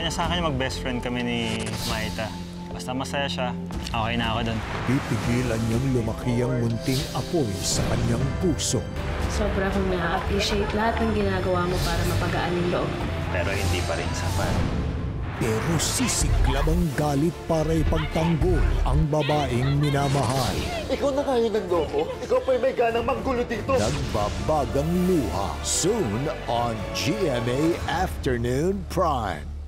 kanya sa akin mag-best friend kami ni Maita. Basta masaya siya, okay na ako doon. Pipigilan niyang lumaki ang munting apoy sa kanyang puso. Sobra akong na-appreciate lahat ng ginagawa mo para mapagaan yung loob. Pero hindi pa rin sapat. Pero sisiklab ang galit para ipagtanggol ang babaeng minamahal. Ikaw na kayo nagloko. Ikaw pa'y may ganang maggulo dito. Nagbabagang Luha. Soon on GMA Afternoon Prime.